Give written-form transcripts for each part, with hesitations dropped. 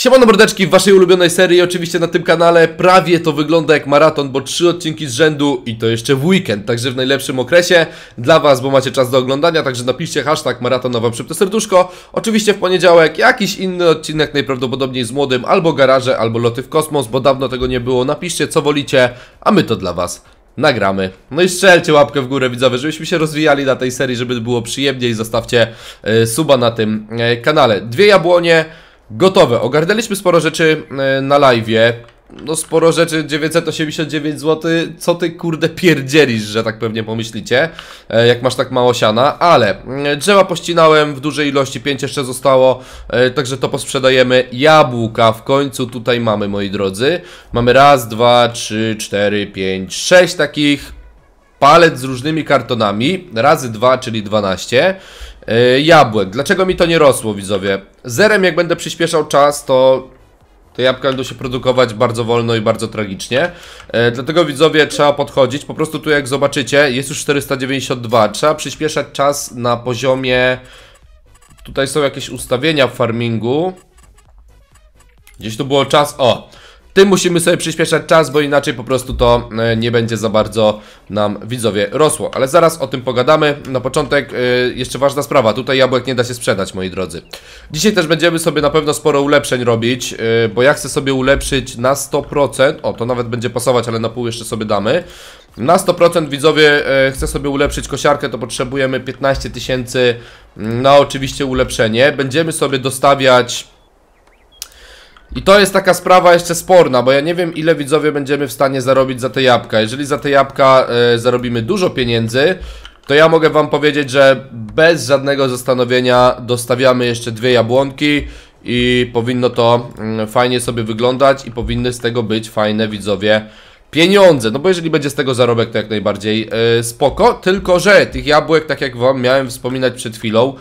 Siemano mordeczki, w waszej ulubionej serii, oczywiście na tym kanale. Prawie to wygląda jak maraton, bo 3 odcinki z rzędu i to jeszcze w weekend, także w najlepszym okresie dla was, bo macie czas do oglądania, także napiszcie hashtag maraton na wam szybte serduszko. Oczywiście w poniedziałek jakiś inny odcinek, najprawdopodobniej z Młodym, albo garaże, albo loty w kosmos, bo dawno tego nie było. Napiszcie co wolicie, a my to dla was nagramy. No i strzelcie łapkę w górę, widzowie, żebyśmy się rozwijali na tej serii, żeby było przyjemniej. Zostawcie suba na tym kanale. Dwie jabłonie gotowe, ogarnęliśmy sporo rzeczy na live'ie. No sporo rzeczy, 989 zł, co ty kurde pierdzielisz, że tak pewnie pomyślicie, jak masz tak mało siana, ale drzewa pościnałem w dużej ilości, 5 jeszcze zostało, także to posprzedajemy. Jabłka w końcu tutaj mamy, moi drodzy, mamy raz, dwa, trzy, cztery, pięć, sześć takich palet z różnymi kartonami, razy 2, czyli 12 jabłek. Dlaczego mi to nie rosło, widzowie? Zerem jak będę przyspieszał czas, to te jabłka będą się produkować bardzo wolno i bardzo tragicznie. Dlatego, widzowie, trzeba podchodzić. Po prostu tu jak zobaczycie, jest już 492. Trzeba przyspieszać czas na poziomie... Tutaj są jakieś ustawienia w farmingu. Gdzieś tu było czas... O! Tym musimy sobie przyspieszać czas, bo inaczej po prostu to nie będzie za bardzo nam, widzowie, rosło. Ale zaraz o tym pogadamy. Na początek jeszcze ważna sprawa. Tutaj jabłek nie da się sprzedać, moi drodzy. Dzisiaj też będziemy sobie na pewno sporo ulepszeń robić, bo ja chcę sobie ulepszyć na 100%. O, to nawet będzie pasować, ale na pół jeszcze sobie damy. Na 100%, widzowie, chcę sobie ulepszyć kosiarkę, to potrzebujemy 15 tysięcy na oczywiście ulepszenie. Będziemy sobie dostawiać... I to jest taka sprawa jeszcze sporna, bo ja nie wiem, ile, widzowie, będziemy w stanie zarobić za te jabłka. Jeżeli za te jabłka zarobimy dużo pieniędzy, to ja mogę wam powiedzieć, że bez żadnego zastanowienia dostawiamy jeszcze dwie jabłonki i powinno to fajnie sobie wyglądać i powinny z tego być fajne, widzowie, pieniądze. No bo jeżeli będzie z tego zarobek, to jak najbardziej spoko, tylko że tych jabłek, tak jak wam miałem wspominać przed chwilą,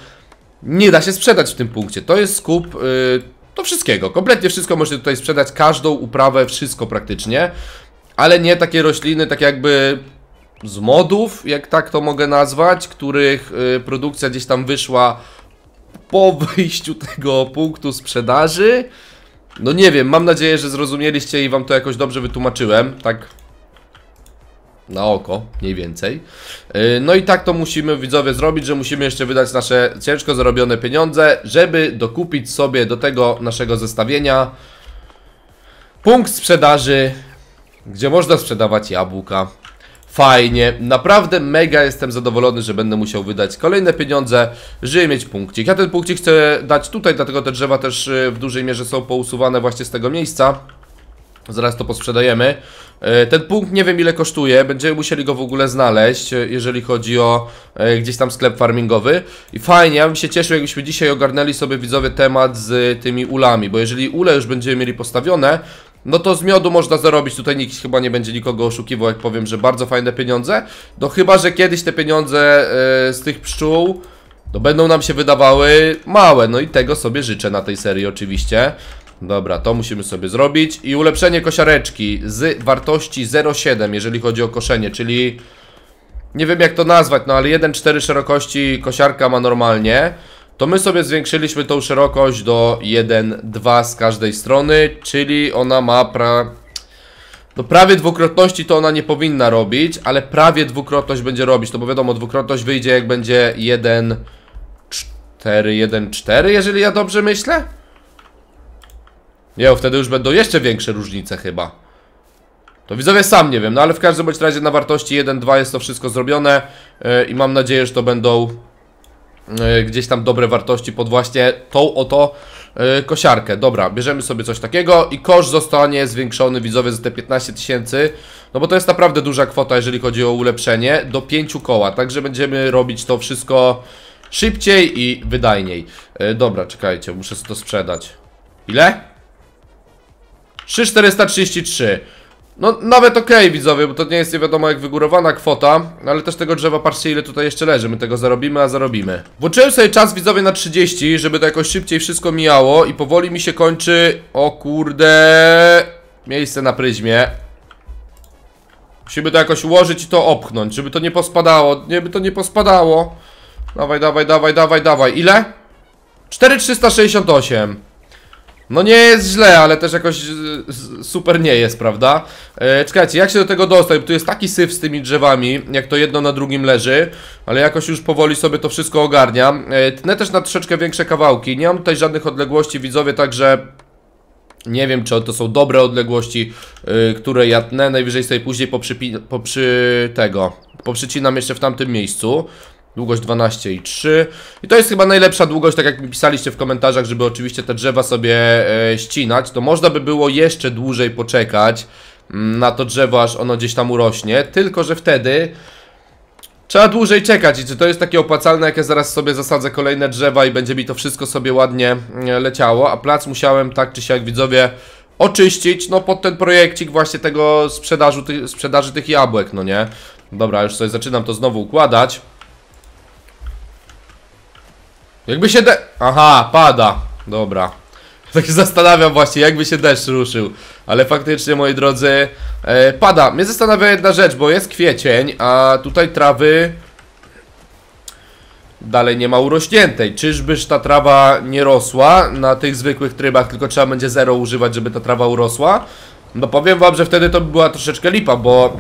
nie da się sprzedać w tym punkcie. To jest skup... No wszystkiego, kompletnie wszystko możecie tutaj sprzedać, każdą uprawę, wszystko praktycznie, ale nie takie rośliny, tak jakby z modów, jak tak to mogę nazwać, których produkcja gdzieś tam wyszła po wyjściu tego punktu sprzedaży. No nie wiem, mam nadzieję, że zrozumieliście i wam to jakoś dobrze wytłumaczyłem, tak na oko, mniej więcej. No i tak to musimy, widzowie, zrobić, że musimy jeszcze wydać nasze ciężko zarobione pieniądze, żeby dokupić sobie do tego naszego zestawienia punkt sprzedaży, gdzie można sprzedawać jabłka. Fajnie, naprawdę mega jestem zadowolony, że będę musiał wydać kolejne pieniądze, żeby mieć punkcik. Ja ten punkcik chcę dać tutaj, dlatego te drzewa też w dużej mierze są pousuwane właśnie z tego miejsca. Zaraz to posprzedajemy. Ten punkt nie wiem, ile kosztuje, będziemy musieli go w ogóle znaleźć, jeżeli chodzi o gdzieś tam sklep farmingowy. I fajnie, ja bym się cieszył, jakbyśmy dzisiaj ogarnęli sobie, widzowie, temat z tymi ulami, bo jeżeli ule już będziemy mieli postawione, no to z miodu można zarobić. Tutaj nikt chyba nie będzie nikogo oszukiwał, jak powiem, że bardzo fajne pieniądze. No chyba że kiedyś te pieniądze z tych pszczół no będą nam się wydawały małe, no i tego sobie życzę na tej serii oczywiście. Dobra, to musimy sobie zrobić. I ulepszenie kosiareczki z wartości 0,7, jeżeli chodzi o koszenie, czyli nie wiem, jak to nazwać, no ale 1,4 szerokości kosiarka ma normalnie. To my sobie zwiększyliśmy tą szerokość do 1,2 z każdej strony, czyli ona ma no prawie dwukrotności to ona nie powinna robić, ale prawie dwukrotność będzie robić, no bo wiadomo, dwukrotność wyjdzie, jak będzie 1,4, jeżeli ja dobrze myślę. Nie, wtedy już będą jeszcze większe różnice chyba. To, widzowie, sam nie wiem, no ale w każdym bądź razie na wartości 1,2 jest to wszystko zrobione i mam nadzieję, że to będą gdzieś tam dobre wartości pod właśnie tą oto kosiarkę. Dobra, bierzemy sobie coś takiego i koszt zostanie zwiększony, widzowie, za te 15 tysięcy, no bo to jest naprawdę duża kwota, jeżeli chodzi o ulepszenie, do 5 koła, także będziemy robić to wszystko szybciej i wydajniej. Dobra, czekajcie, muszę to sprzedać. Ile? 3,433. No nawet okej, widzowie, bo to nie jest nie wiadomo jak wygórowana kwota, ale też tego drzewa, patrzcie, ile tutaj jeszcze leży, my tego zarobimy, a zarobimy. Włączyłem sobie czas, widzowie, na 30, żeby to jakoś szybciej wszystko mijało i powoli mi się kończy, o kurde, miejsce na pryzmie. Musimy to jakoś ułożyć i to opchnąć, żeby to nie pospadało, żeby to nie pospadało. Dawaj, dawaj, dawaj, dawaj, dawaj, ile? 4,368. No nie jest źle, ale też jakoś super nie jest, prawda? Czekajcie, jak się do tego dostać? Bo tu jest taki syf z tymi drzewami, jak to jedno na drugim leży. Ale jakoś już powoli sobie to wszystko ogarniam. Tnę też na troszeczkę większe kawałki. Nie mam tutaj żadnych odległości, widzowie, także... Nie wiem, czy to są dobre odległości, które ja tnę. Najwyżej sobie później poprzycinam jeszcze w tamtym miejscu. Długość 12,3 i to jest chyba najlepsza długość, tak jak mi pisaliście w komentarzach, żeby oczywiście te drzewa sobie ścinać. To można by było jeszcze dłużej poczekać na to drzewo, aż ono gdzieś tam urośnie, tylko że wtedy trzeba dłużej czekać i czy to jest takie opłacalne, jak ja zaraz sobie zasadzę kolejne drzewa i będzie mi to wszystko sobie ładnie leciało, a plac musiałem tak czy siak, widzowie, oczyścić, no pod ten projekcik właśnie tego sprzedaży tych jabłek, no nie? Dobra, już sobie zaczynam to znowu układać. Jakby się Aha, pada. Dobra. Tak się zastanawiam właśnie, jakby się deszcz ruszył. Ale faktycznie, moi drodzy, pada. Mnie zastanawia jedna rzecz, bo jest kwiecień, a tutaj trawy dalej nie ma urośniętej. Czyżbyż ta trawa nie rosła na tych zwykłych trybach, tylko trzeba będzie 0 używać, żeby ta trawa urosła? No powiem wam, że wtedy to by była troszeczkę lipa, bo...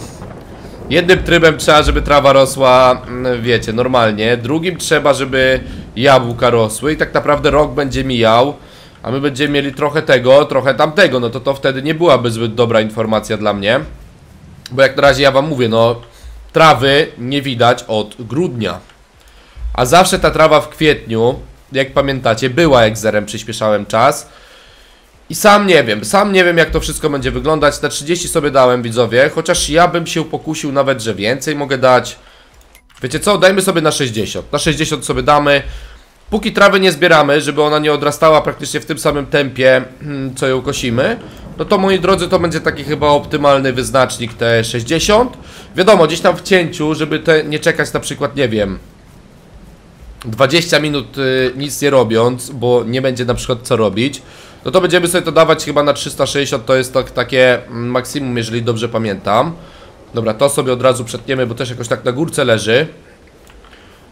Jednym trybem trzeba, żeby trawa rosła, wiecie, normalnie. Drugim trzeba, żeby jabłka rosły i tak naprawdę rok będzie mijał, a my będziemy mieli trochę tego, trochę tamtego. No to wtedy nie byłaby zbyt dobra informacja dla mnie, bo jak na razie ja wam mówię, no trawy nie widać od grudnia. A zawsze ta trawa w kwietniu, jak pamiętacie, była, jak zerem przyspieszałem czas. I sam nie wiem, jak to wszystko będzie wyglądać. Te 30 sobie dałem, widzowie, chociaż ja bym się pokusił nawet, że więcej mogę dać. Wiecie co, dajmy sobie na 60. Na 60 sobie damy. Póki trawy nie zbieramy, żeby ona nie odrastała praktycznie w tym samym tempie, co ją kosimy, no to, moi drodzy, to będzie taki chyba optymalny wyznacznik, te 60. Wiadomo, gdzieś tam w cięciu, żeby nie czekać na przykład, nie wiem, 20 minut nic nie robiąc, bo nie będzie na przykład co robić. No to będziemy sobie to dawać chyba na 360, to jest tak, takie maksimum, jeżeli dobrze pamiętam. Dobra, to sobie od razu przetniemy, bo też jakoś tak na górce leży.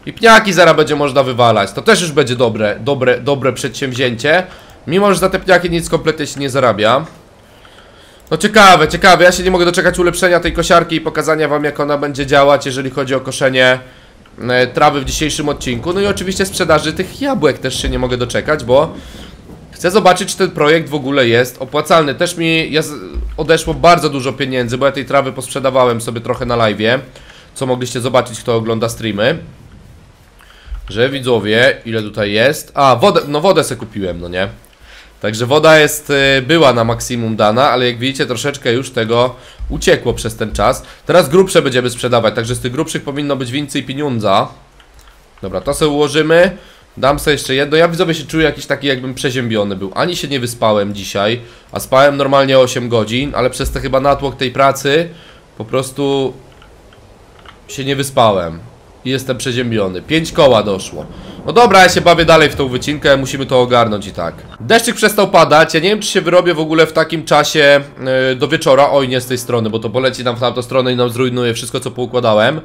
I pniaki zaraz będzie można wywalać, to też już będzie dobre przedsięwzięcie. Mimo że za te pniaki nic kompletnie się nie zarabia. No ciekawe, ja się nie mogę doczekać ulepszenia tej kosiarki i pokazania wam, jak ona będzie działać, jeżeli chodzi o koszenie trawy w dzisiejszym odcinku. No i oczywiście sprzedaży tych jabłek też się nie mogę doczekać, bo... Chcę zobaczyć, czy ten projekt w ogóle jest opłacalny. Też mi odeszło bardzo dużo pieniędzy, bo ja tej trawy posprzedawałem sobie trochę na live'ie, co mogliście zobaczyć, kto ogląda streamy. Że widzowie, ile tutaj jest. A, wodę, no wodę se kupiłem, no nie. Także woda jest, była na maksimum dana, ale jak widzicie, troszeczkę już tego uciekło przez ten czas. Teraz grubsze będziemy sprzedawać, także z tych grubszych powinno być więcej pieniądza. Dobra, to sobie ułożymy. Dam sobie jeszcze jedno. Ja, widzowie, się czuję jakiś taki, jakbym przeziębiony był. Ani się nie wyspałem dzisiaj, a spałem normalnie 8 godzin, ale przez te chyba natłok tej pracy po prostu się nie wyspałem i jestem przeziębiony. 5 koła doszło. No dobra, ja się bawię dalej w tą wycinkę, musimy to ogarnąć i tak. Deszczyk przestał padać, ja nie wiem, czy się wyrobię w ogóle w takim czasie do wieczora. Oj, nie z tej strony, bo to poleci nam w tamtą stronę i nam zrujnuje wszystko, co poukładałem.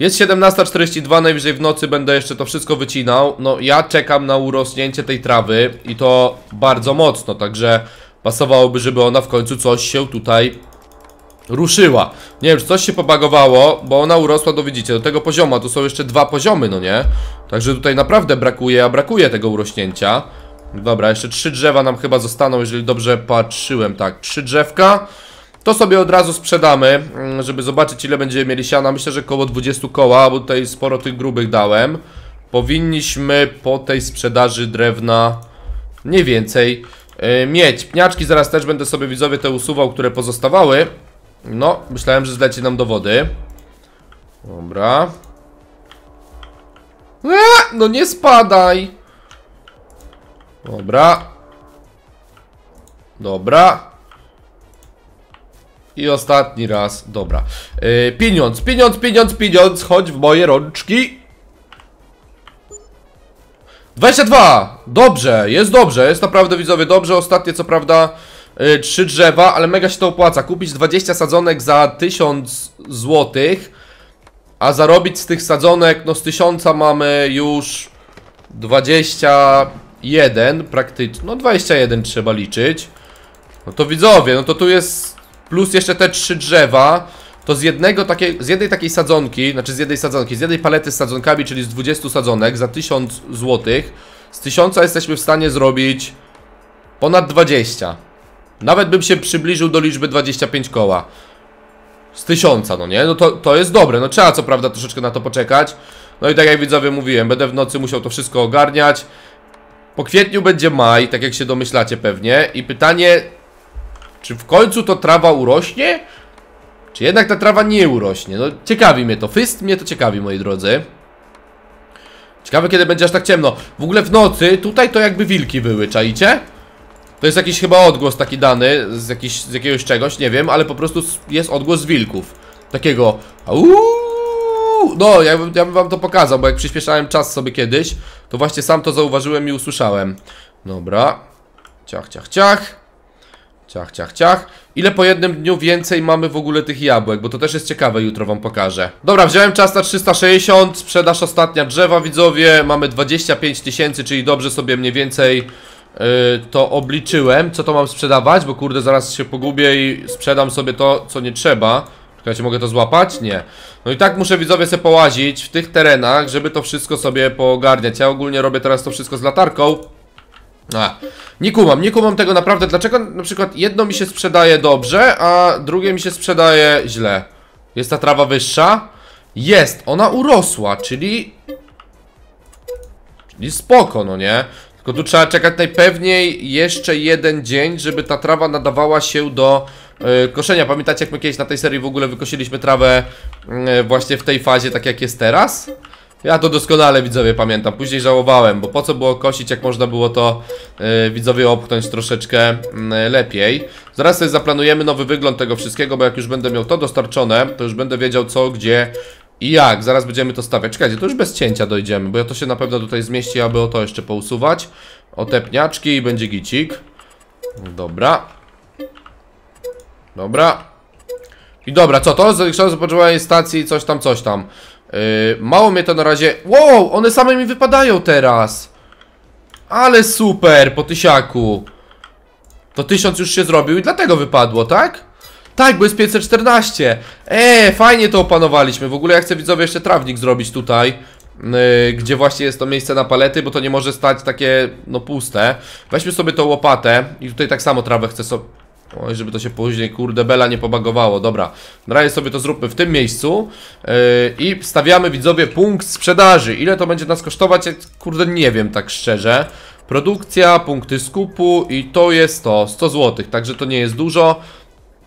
Jest 17:42, najwyżej w nocy będę jeszcze to wszystko wycinał. No ja czekam na urosnięcie tej trawy i to bardzo mocno, także pasowałoby, żeby ona w końcu coś się tutaj ruszyła. Nie wiem, czy coś się pobagowało, bo ona urosła, do, widzicie, do tego poziomu, tu są jeszcze 2 poziomy, no nie? Także tutaj naprawdę brakuje tego urośnięcia. Dobra, jeszcze 3 drzewa nam chyba zostaną, jeżeli dobrze patrzyłem, tak, 3 drzewka. To sobie od razu sprzedamy, żeby zobaczyć, ile będziemy mieli siana. Myślę, że koło 20 koła, bo tutaj sporo tych grubych dałem. Powinniśmy po tej sprzedaży drewna mniej więcej mieć. Pniaczki zaraz też będę sobie, widzowie, te usuwał, które pozostawały. No, myślałem, że zleci nam do wody. Dobra. No nie spadaj. Dobra. I ostatni raz, dobra. Pieniądz, chodź w moje rączki. 22, dobrze, jest naprawdę, widzowie, dobrze. Ostatnie co prawda 3 drzewa, ale mega się to opłaca. Kupić 20 sadzonek za 1000 zł, a zarobić z tych sadzonek, no z 1000 mamy już 20 21 praktycznie, no 21 trzeba liczyć. No to widzowie, no to tu jest plus jeszcze te 3 drzewa. To z jednej takiej sadzonki, znaczy z jednej palety z sadzonkami, czyli z 20 sadzonek za 1000 zł. Z 1000 jesteśmy w stanie zrobić ponad 20. Nawet bym się przybliżył do liczby 25 koła. Z 1000, no nie? No to jest dobre, no trzeba co prawda troszeczkę na to poczekać. No i tak jak widzowie mówiłem, będę w nocy musiał to wszystko ogarniać. Po kwietniu będzie maj, tak jak się domyślacie pewnie. I pytanie, czy w końcu to trawa urośnie? Czy jednak ta trawa nie urośnie? No ciekawi mnie to, mnie to ciekawi, moi drodzy. Ciekawe, kiedy będzie aż tak ciemno. W ogóle w nocy, tutaj to jakby wilki były, czaicie? To jest jakiś chyba odgłos taki dany z jakiegoś czegoś, nie wiem, ale po prostu jest odgłos wilków. Takiego auuu. No, ja bym wam to pokazał, bo jak przyspieszałem czas sobie kiedyś, to właśnie sam to zauważyłem i usłyszałem. Dobra. Ciach, ciach, ciach. Ciach, ciach, ciach. Ile po jednym dniu więcej mamy w ogóle tych jabłek? Bo to też jest ciekawe, jutro wam pokażę. Dobra, wziąłem czas na 360. Sprzedaż ostatnia drzewa, widzowie. Mamy 25 000, czyli dobrze sobie mniej więcej to obliczyłem. Co to mam sprzedawać? Bo kurde, zaraz się pogubię i sprzedam sobie to, co nie trzeba. Czekajcie, mogę to złapać? Nie. No i tak muszę, widzowie, sobie połazić w tych terenach, żeby to wszystko sobie poogarniać. Ja ogólnie robię teraz to wszystko z latarką. Nie kumam tego naprawdę. Dlaczego na przykład jedno mi się sprzedaje dobrze, a drugie mi się sprzedaje źle? Jest ta trawa wyższa? Jest, ona urosła, czyli spoko, no nie? Tylko tu trzeba czekać najpewniej jeszcze jeden dzień, żeby ta trawa nadawała się do koszenia. Pamiętacie, jak my kiedyś na tej serii w ogóle wykosiliśmy trawę właśnie w tej fazie, tak jak jest teraz? Ja to doskonale, widzowie, pamiętam. Później żałowałem, bo po co było kosić, jak można było to widzowie opchnąć troszeczkę lepiej. Zaraz sobie zaplanujemy nowy wygląd tego wszystkiego, bo jak już będę miał to dostarczone, to już będę wiedział co, gdzie i jak. Zaraz będziemy to stawiać. Czekajcie, to już bez cięcia dojdziemy, bo ja to się na pewno tutaj zmieści, aby o to jeszcze pousuwać. O te pniaczki i będzie gicik. Dobra. Dobra. I dobra, co to? Zwiększone zapotrzebowanie stacji, coś tam, coś tam. Mało mnie to na razie. Wow, one same mi wypadają teraz. Ale super, po tysiaku. To 1000 już się zrobił i dlatego wypadło, tak? Tak, bo jest 514. Fajnie to opanowaliśmy. W ogóle ja chcę, widzowie, jeszcze trawnik zrobić tutaj, gdzie właśnie jest to miejsce na palety, bo to nie może stać takie, no, puste. Weźmy sobie tą łopatę i tutaj tak samo trawę chcę sobie... Oj, żeby to się później, kurde, bela nie pobagowało. Dobra, na razie sobie to zróbmy w tym miejscu i stawiamy, widzowie, punkt sprzedaży. Ile to będzie nas kosztować? Kurde, nie wiem tak szczerze. Produkcja, punkty skupu i to jest to, 100 zł, także to nie jest dużo.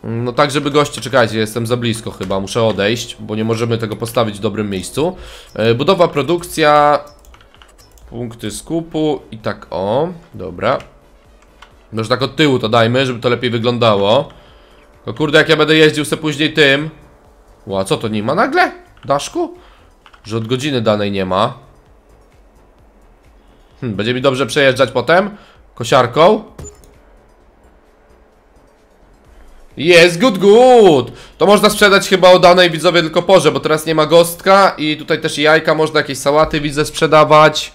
No tak, żeby goście, czekajcie, jestem za blisko chyba, muszę odejść, bo nie możemy tego postawić w dobrym miejscu. Budowa, produkcja, punkty skupu i tak o, dobra. Może tak od tyłu to dajmy, żeby to lepiej wyglądało. No kurde, jak ja będę jeździł sobie później tym. Ła, co to nie ma nagle? Daszku? Że od godziny danej nie ma. Będzie mi dobrze przejeżdżać potem kosiarką. Jest, good, good. To można sprzedać chyba o danej, widzowie, tylko porze, bo teraz nie ma gostka. I tutaj też jajka można, jakieś sałaty, widzę, sprzedawać.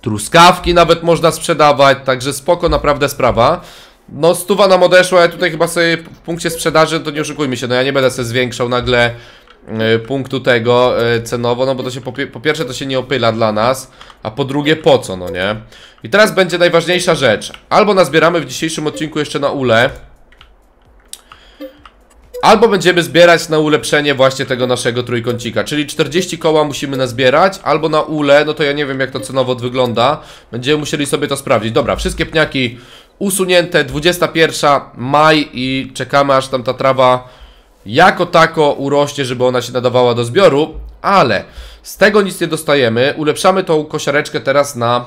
Truskawki nawet można sprzedawać, także spoko, naprawdę sprawa. No, 100 nam odeszła, ja tutaj chyba sobie w punkcie sprzedaży, to nie oszukujmy się, no ja nie będę sobie zwiększał nagle punktu tego cenowo, no bo to się po pierwsze to się nie opyla dla nas, a po drugie po co, no nie? I teraz będzie najważniejsza rzecz. Albo nazbieramy w dzisiejszym odcinku jeszcze na ule, albo będziemy zbierać na ulepszenie właśnie tego naszego trójkącika, czyli 40 koła musimy nazbierać, albo na ule, no to ja nie wiem jak to cenowo wygląda, będziemy musieli sobie to sprawdzić. Dobra, wszystkie pniaki usunięte, 21 maj i czekamy aż tam ta trawa jako tako urośnie, żeby ona się nadawała do zbioru, ale z tego nic nie dostajemy, ulepszamy tą kosiareczkę teraz na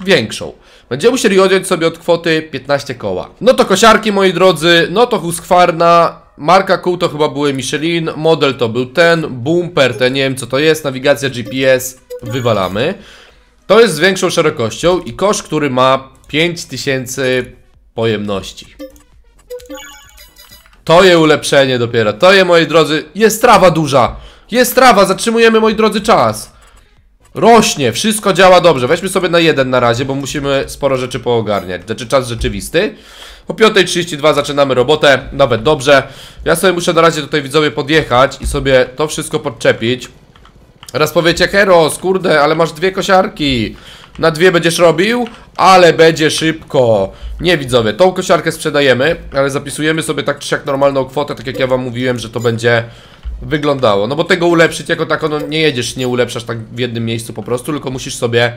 większą. Będziemy musieli odjąć sobie od kwoty 15 koła. No to kosiarki, moi drodzy, no to Husqvarna, marka kół to chyba były Michelin, model to był ten, bumper ten, nie wiem co to jest, nawigacja GPS, wywalamy. To jest z większą szerokością i kosz, który ma 5000 pojemności. To je ulepszenie dopiero, to je, moi drodzy, jest trawa duża, jest trawa, zatrzymujemy, moi drodzy, czas. Rośnie, wszystko działa dobrze. Weźmy sobie na jeden na razie, bo musimy sporo rzeczy poogarniać. Znaczy czas rzeczywisty. O 5:32 zaczynamy robotę, nawet dobrze. Ja sobie muszę na razie tutaj, widzowie, podjechać i sobie to wszystko podczepić. Raz powiecie, Heros, kurde, ale masz dwie kosiarki. Na dwie będziesz robił, ale będzie szybko. Nie, widzowie, tą kosiarkę sprzedajemy, ale zapisujemy sobie tak czy siak normalną kwotę, tak jak ja wam mówiłem, że to będzie wyglądało. No bo tego ulepszyć jako tako, no nie jedziesz, nie ulepszasz tak w jednym miejscu po prostu, tylko musisz sobie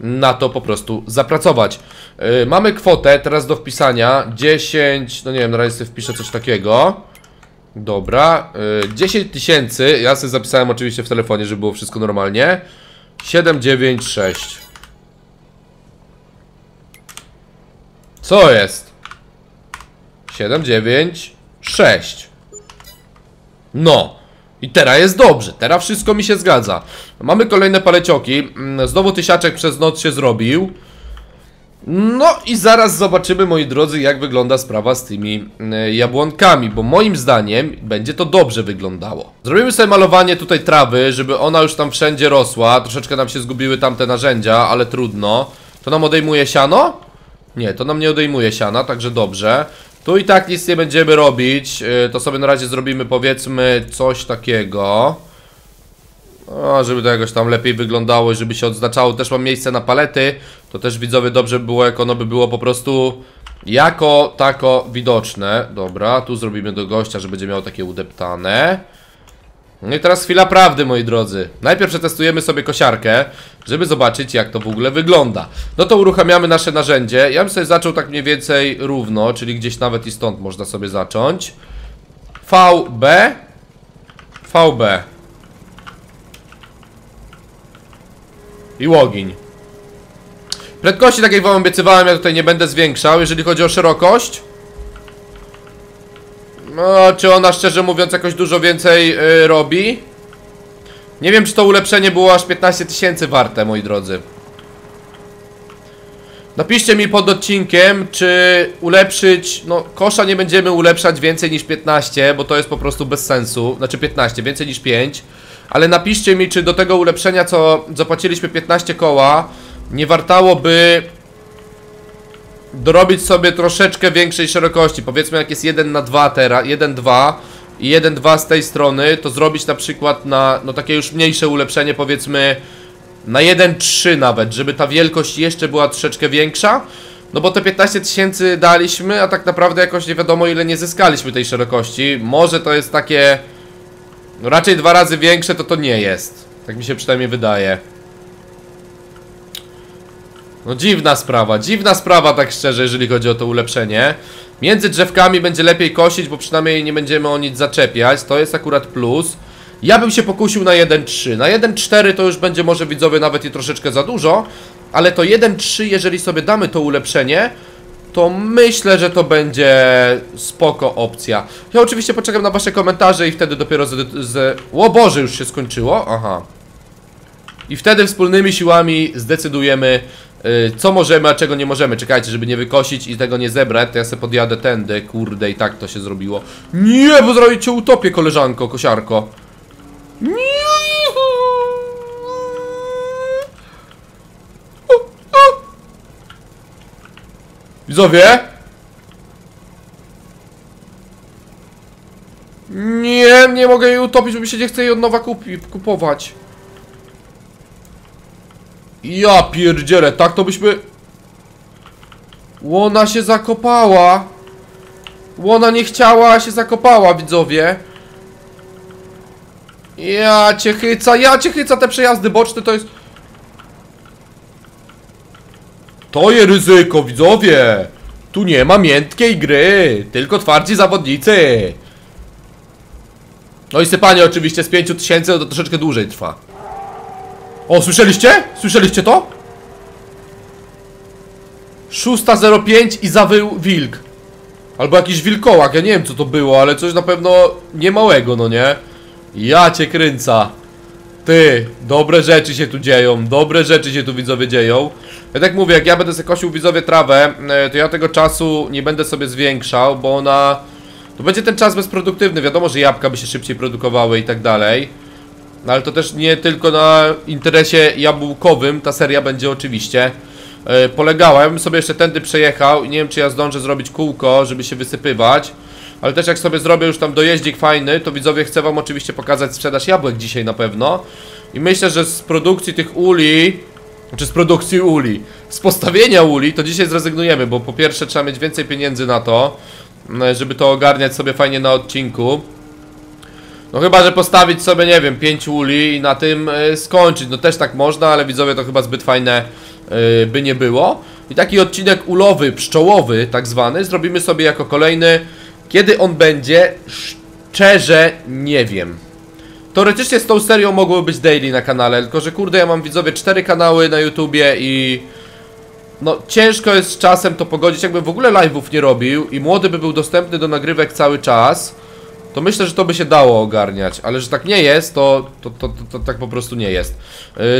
na to po prostu zapracować. Mamy kwotę teraz do wpisania 10, no nie wiem, na razie sobie wpiszę coś takiego. Dobra, 10 tysięcy. Ja sobie zapisałem oczywiście w telefonie, żeby było wszystko normalnie. 796. Co jest? 796. No i teraz jest dobrze, teraz wszystko mi się zgadza. Mamy kolejne palecioki. Znowu tysiaczek przez noc się zrobił. No i zaraz zobaczymy, moi drodzy, jak wygląda sprawa z tymi jabłonkami, bo moim zdaniem będzie to dobrze wyglądało. Zrobimy sobie malowanie tutaj trawy, żeby ona już tam wszędzie rosła. Troszeczkę nam się zgubiły tamte narzędzia, ale trudno. To nam odejmuje siano? Nie, to nam nie odejmuje siana, także dobrze. Tu i tak nic nie będziemy robić. To sobie na razie zrobimy, powiedzmy, coś takiego. O, żeby to jakoś tam lepiej wyglądało i żeby się odznaczało. Też mam miejsce na palety. To też, widzowie, dobrze by było, jak ono by było po prostu jako tako widoczne. Dobra, tu zrobimy do gościa, że będzie miał takie udeptane. No i teraz chwila prawdy, moi drodzy. Najpierw przetestujemy sobie kosiarkę, żeby zobaczyć, jak to w ogóle wygląda. No to uruchamiamy nasze narzędzie. Ja bym sobie zaczął tak mniej więcej równo, czyli gdzieś nawet i stąd można sobie zacząć. VB i łogiń. Prędkości, tak jak wam obiecywałem, ja tutaj nie będę zwiększał. Jeżeli chodzi o szerokość, no, czy ona, szczerze mówiąc, jakoś dużo więcej robi? Nie wiem, czy to ulepszenie było aż 15 tysięcy warte, moi drodzy. Napiszcie mi pod odcinkiem, czy ulepszyć... No, kosza nie będziemy ulepszać więcej niż 15, bo to jest po prostu bez sensu. Znaczy 15, więcej niż 5. Ale napiszcie mi, czy do tego ulepszenia, co zapłaciliśmy 15 koła, nie wartałoby dorobić sobie troszeczkę większej szerokości. Powiedzmy, jak jest 1:2 teraz, 1:2 i 1:2 z tej strony, to zrobić na przykład na, no, takie już mniejsze ulepszenie, powiedzmy na 1:3 nawet, żeby ta wielkość jeszcze była troszeczkę większa. No bo te 15 tysięcy daliśmy, a tak naprawdę jakoś nie wiadomo, ile nie zyskaliśmy tej szerokości. Może to jest takie, no, raczej dwa razy większe, to nie jest. Tak mi się przynajmniej wydaje. No dziwna sprawa, tak szczerze, jeżeli chodzi o to ulepszenie. Między drzewkami będzie lepiej kosić, bo przynajmniej nie będziemy o nic zaczepiać. To jest akurat plus. Ja bym się pokusił na 1:3. Na 1:4 to już będzie może, widzowie, nawet i troszeczkę za dużo. Ale to 1:3, jeżeli sobie damy to ulepszenie, to myślę, że to będzie spoko opcja. Ja oczywiście poczekam na wasze komentarze i wtedy dopiero O Boże, już się skończyło, aha. I wtedy wspólnymi siłami zdecydujemy, co możemy, a czego nie możemy. Czekajcie, żeby nie wykosić i tego nie zebrać, to ja sobie podjadę tędy, kurde, i tak to się zrobiło. Nie, bo zrobicie utopię, koleżanko, kosiarko. Nie. Widzowie? Nie, nie mogę jej utopić, bo mi się nie chce jej od nowa kupować. Ja pierdzielę, tak to byśmy... Łona się zakopała. Łona nie chciała, a się zakopała, widzowie. Ja cię chyca, te przejazdy boczne to jest... To jest ryzyko, widzowie. Tu nie ma miętkiej gry, tylko twardzi zawodnicy. No i sypanie oczywiście z 5000 to troszeczkę dłużej trwa. O, słyszeliście? Słyszeliście to? 6:05 i zawył wilk. Albo jakiś wilkołak, ja nie wiem, co to było, ale coś na pewno niemałego, no nie? Ja cię kręca. Ty, dobre rzeczy się tu dzieją, dobre rzeczy się tu, widzowie, dzieją. Ja tak mówię, jak ja będę sobie kosił, widzowie, trawę, to ja tego czasu nie będę sobie zwiększał, bo ona... To będzie ten czas bezproduktywny, wiadomo, że jabłka by się szybciej produkowały i tak dalej. No ale to też nie tylko na interesie jabłkowym ta seria będzie oczywiście polegała. Ja bym sobie jeszcze tędy przejechał i nie wiem, czy ja zdążę zrobić kółko, żeby się wysypywać. Ale też jak sobie zrobię już tam dojeździk fajny, to widzowie, chcę wam oczywiście pokazać sprzedaż jabłek dzisiaj na pewno. I myślę, że z produkcji tych uli, czy z produkcji uli, z postawienia uli, to dzisiaj zrezygnujemy, bo po pierwsze trzeba mieć więcej pieniędzy na to, żeby to ogarniać sobie fajnie na odcinku. No chyba, że postawić sobie, nie wiem, 5 uli i na tym skończyć. No też tak można, ale widzowie, to chyba zbyt fajne by nie było. I taki odcinek ulowy, pszczołowy tak zwany, zrobimy sobie jako kolejny. Kiedy on będzie? Szczerze nie wiem. Teoretycznie z tą serią mogło być daily na kanale, tylko że kurde, ja mam widzowie 4 kanały na YouTubie i... no ciężko jest z czasem to pogodzić. Jakbym w ogóle live'ów nie robił i młody by był dostępny do nagrywek cały czas, to myślę, że to by się dało ogarniać, ale że tak nie jest, to tak po prostu nie jest.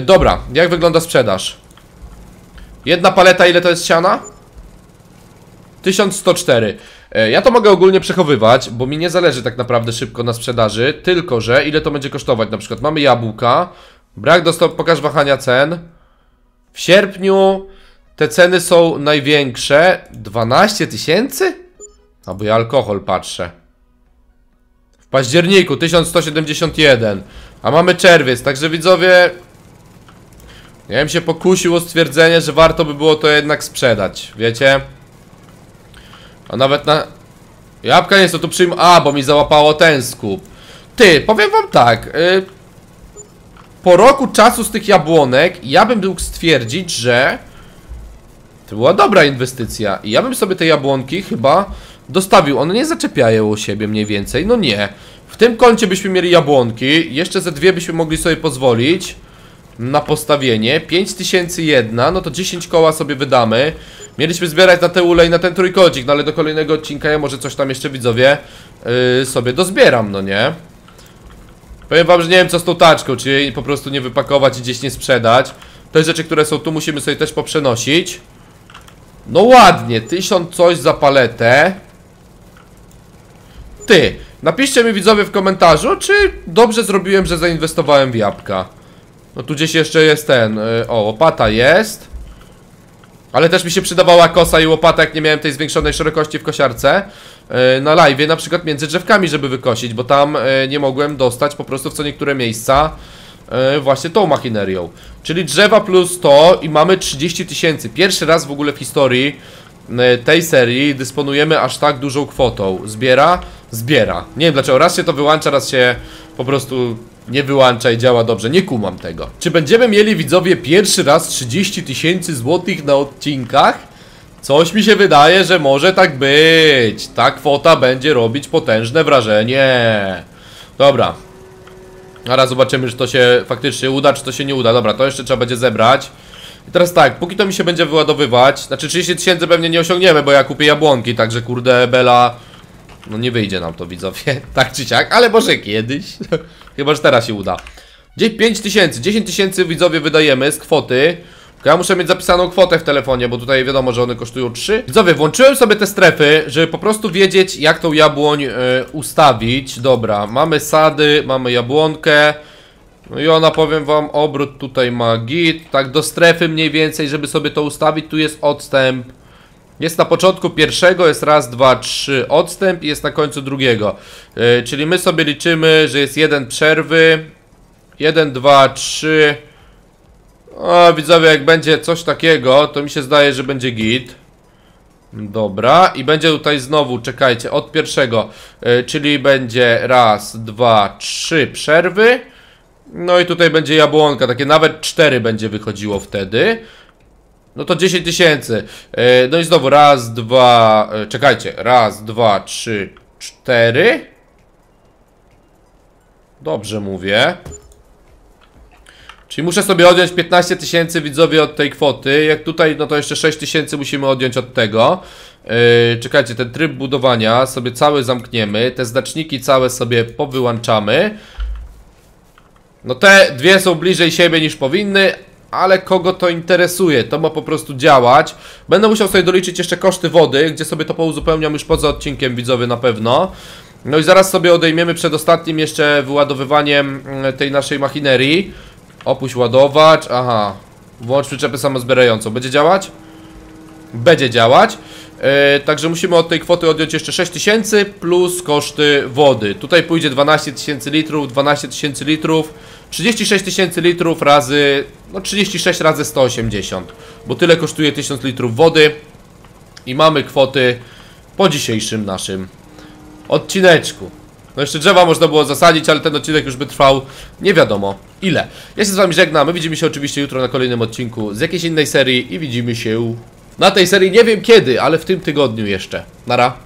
Dobra, jak wygląda sprzedaż? Jedna paleta, ile to jest siana? 1104. Ja to mogę ogólnie przechowywać, bo mi nie zależy tak naprawdę szybko na sprzedaży, tylko że ile to będzie kosztować. Na przykład mamy jabłka, brak dostępu, pokaż wahania cen. W sierpniu te ceny są największe, 12 tysięcy? A bo ja alkohol patrzę. W październiku 1171, a mamy czerwiec, także widzowie, ja bym się pokusił o stwierdzenie, że warto by było to jednak sprzedać, wiecie? A nawet na... jabłka nie są, tu przyjmę... a, bo mi załapało ten skup. Ty, powiem wam tak, po roku czasu z tych jabłonek ja bym mógł stwierdzić, że to była dobra inwestycja. I ja bym sobie te jabłonki chyba dostawił. One nie zaczepiają o siebie mniej więcej, no nie. W tym kącie byśmy mieli jabłonki. Jeszcze ze dwie byśmy mogli sobie pozwolić na postawienie. 5000 jedna, no to 10 koła sobie wydamy. Mieliśmy zbierać na te ule i na ten trójkącik, no ale do kolejnego odcinka ja może coś tam jeszcze, widzowie, sobie dozbieram, no nie? Powiem wam, że nie wiem co z tą taczką, czy jej po prostu nie wypakować i gdzieś nie sprzedać. Te rzeczy, które są tu, musimy sobie też poprzenosić. No ładnie, 1000 coś za paletę. Ty, napiszcie mi widzowie w komentarzu, czy dobrze zrobiłem, że zainwestowałem w jabłka. No tu gdzieś jeszcze jest ten, o, łopata jest. Ale też mi się przydawała kosa i łopata, jak nie miałem tej zwiększonej szerokości w kosiarce na live'ie, na przykład między drzewkami, żeby wykosić, bo tam nie mogłem dostać po prostu w co niektóre miejsca właśnie tą machinerią. Czyli drzewa plus to i mamy 30 tysięcy. Pierwszy raz w ogóle w historii tej serii dysponujemy aż tak dużą kwotą. Zbiera? Zbiera. Nie wiem dlaczego, raz się to wyłącza, raz się po prostu nie wyłącza i działa dobrze, nie kumam tego. Czy będziemy mieli widzowie pierwszy raz 30 tysięcy złotych na odcinkach? Coś mi się wydaje, że może tak być. Ta kwota będzie robić potężne wrażenie. Dobra. Zaraz zobaczymy, czy to się faktycznie uda, czy to się nie uda. Dobra, to jeszcze trzeba będzie zebrać. I teraz tak, póki to mi się będzie wyładowywać, znaczy 30 tysięcy pewnie nie osiągniemy, bo ja kupię jabłonki, także kurde bela. No nie wyjdzie nam to widzowie, tak czy siak, ale może kiedyś. Chyba, że teraz się uda. 5 tysięcy, 10 tysięcy widzowie wydajemy z kwoty. Ja muszę mieć zapisaną kwotę w telefonie, bo tutaj wiadomo, że one kosztują 3. Widzowie, włączyłem sobie te strefy, żeby po prostu wiedzieć, jak tą jabłoń ustawić. Dobra, mamy sady, mamy jabłonkę. No i ona, powiem wam, obrót tutaj ma git. Tak do strefy mniej więcej, żeby sobie to ustawić. Tu jest odstęp. Jest na początku pierwszego, jest raz, dwa, trzy odstęp i jest na końcu drugiego. Czyli my sobie liczymy, że jest jeden przerwy. 1, 2, 3. O, widzowie, jak będzie coś takiego, to mi się zdaje, że będzie git. Dobra, i będzie tutaj znowu, czekajcie, od pierwszego. Czyli będzie raz, dwa, trzy przerwy. No i tutaj będzie jabłonka, takie nawet 4 będzie wychodziło wtedy. No to 10 tysięcy. No i znowu raz, dwa, czekajcie, raz, dwa, trzy, 4. Dobrze mówię. Czyli muszę sobie odjąć 15 tysięcy widzowie od tej kwoty. Jak tutaj, no to jeszcze 6 tysięcy musimy odjąć od tego. Czekajcie, ten tryb budowania sobie cały zamkniemy. Te znaczniki całe sobie powyłączamy. No te dwie są bliżej siebie niż powinny. Ale kogo to interesuje, to ma po prostu działać. Będę musiał sobie doliczyć jeszcze koszty wody, gdzie sobie to pouzupełniam już poza odcinkiem widzowie na pewno. No i zaraz sobie odejmiemy przed ostatnim jeszcze wyładowywaniem tej naszej machinerii. Opuść ładowacz, aha. Włącz przyczepę samozbierającą. Będzie działać? Będzie działać. Także musimy od tej kwoty odjąć jeszcze 6000 plus koszty wody. Tutaj pójdzie 12000 litrów, 12000 litrów, 36000 litrów razy, no 36 razy 180, bo tyle kosztuje 1000 litrów wody. I mamy kwoty po dzisiejszym naszym odcineczku. No jeszcze drzewa można było zasadzić, ale ten odcinek już by trwał nie wiadomo ile. Ja się z wami żegnam, my widzimy się oczywiście jutro na kolejnym odcinku z jakiejś innej serii i widzimy się na tej serii nie wiem kiedy, ale w tym tygodniu jeszcze. Nara.